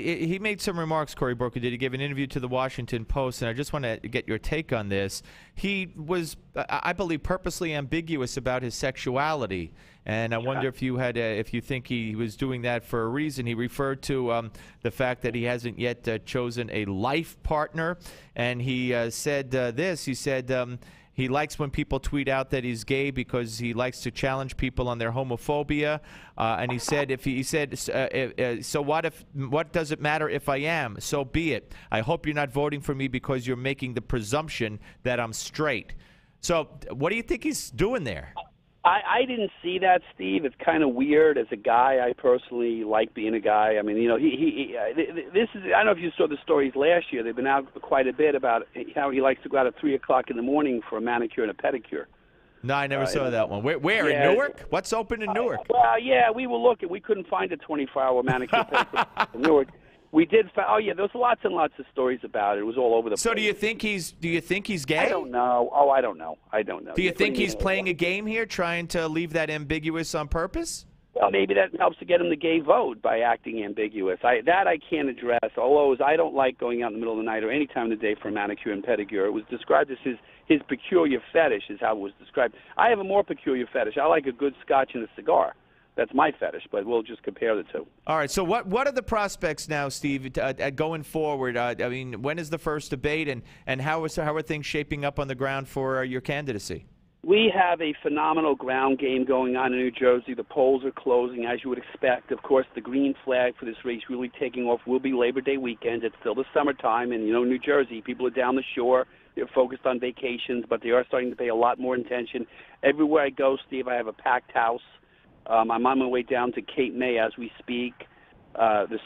He made some remarks, Cory Booker did. He gave an interview to the Washington Post, and I just want to get your take on this. He was, I believe, purposely ambiguous about his sexuality, and I wonder if you had, if you think he was doing that for a reason. He referred to the fact that he hasn't yet chosen a life partner, and he said this. He said he likes when people tweet out that he's gay because he likes to challenge people on their homophobia. And he said, if he said, so what if? What does it matter if I am? So be it. I hope you're not voting for me because you're making the presumption that I'm straight. So what do you think he's doing there? I didn't see that, Steve. It's kind of weird. As a guy, I personally like being a guy. I mean, you know, this is, I don't know if you saw the stories last year. They've been out quite a bit about how he likes to go out at 3 o'clock in the morning for a manicure and a pedicure. No, I never saw that one. Where? Yeah, in Newark? What's open in Newark? Well, yeah, we were looking. We couldn't find a 24-hour manicure pedicure in Newark. We did. Oh yeah, there was lots and lots of stories about it. It was all over the place. So do you think he's? Do you think he's gay? I don't know. Oh, I don't know. I don't know. Do you think he's playing a game here, trying to leave that ambiguous on purpose? Well, maybe that helps to get him the gay vote by acting ambiguous. I can't address. Although I don't like going out in the middle of the night or any time of the day for a manicure and pedicure. It was described as his peculiar fetish is how it was described. I have a more peculiar fetish. I like a good scotch and a cigar. That's my fetish, but we'll just compare the two. All right, so what are the prospects now, Steve, going forward? I mean, when is the first debate, and how are things shaping up on the ground for your candidacy? We have a phenomenal ground game going on in New Jersey. The polls are closing, as you would expect. Of course, the green flag for this race really taking off will be Labor Day weekend. It's still the summertime, and, you know, New Jersey, people are down the shore. They're focused on vacations, but they are starting to pay a lot more attention. Everywhere I go, Steve, I have a packed house. I'm on my way down to Cape May as we speak this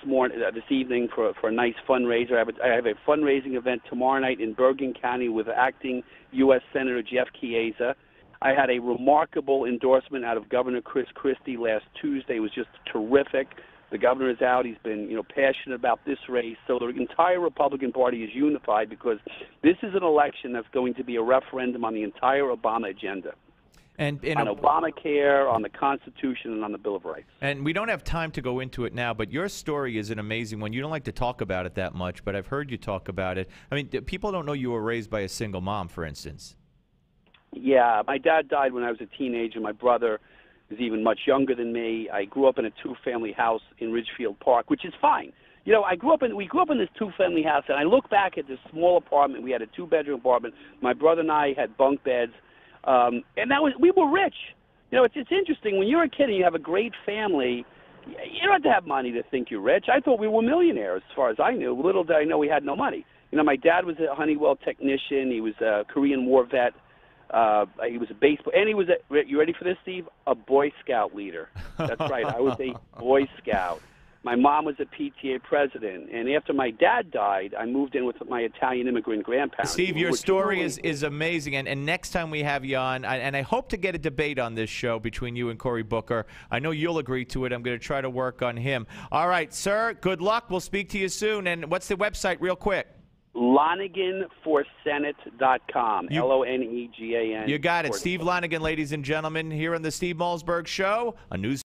evening for a nice fundraiser. I have a fundraising event tomorrow night in Bergen County with acting U.S. Senator Jeff Chiesa. I had a remarkable endorsement out of Governor Chris Christie last Tuesday. It was just terrific. The governor is out. He's been, you know, passionate about this race. So the entire Republican Party is unified because this is an election that's going to be a referendum on the entire Obama agenda. And on Obamacare, on the Constitution, and on the Bill of Rights. And we don't have time to go into it now, but your story is an amazing one. You don't like to talk about it that much, but I've heard you talk about it. I mean, people don't know you were raised by a single mom, for instance. Yeah, my dad died when I was a teenager. My brother is even much younger than me. I grew up in a two-family house in Ridgefield Park, which is fine. You know, we grew up in this two-family house, and I look back at this small apartment. We had a two-bedroom apartment. My brother and I had bunk beds. And that was, we were rich. You know, it's interesting. When you're a kid and you have a great family, you don't have to have money to think you're rich. I thought we were millionaires as far as I knew. Little did I know we had no money. You know, my dad was a Honeywell technician. He was a Korean War vet. He was a baseball, and he was, you ready for this, Steve? A Boy Scout leader. That's right. I was a Boy Scout. My mom was a PTA president, and after my dad died, I moved in with my Italian immigrant grandparents. Steve, your story is amazing, and next time we have you on, and I hope to get a debate on this show between you and Cory Booker. I know you'll agree to it. I'm going to try to work on him. All right, sir, good luck. We'll speak to you soon. And what's the website real quick? Lonegan4Senate.com. L-O-N-E-G-A-N. You got it. Steve Lonegan, ladies and gentlemen, here on the Steve Malzberg Show on News.